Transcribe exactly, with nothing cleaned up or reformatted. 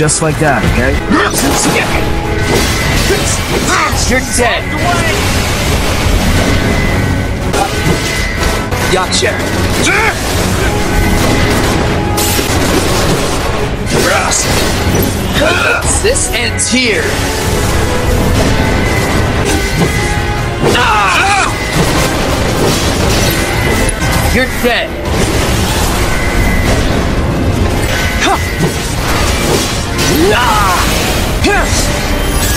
Just like that, okay? You're dead. Gotcha. This ends here. Ah! You're dead. Huh. Ah! Yes!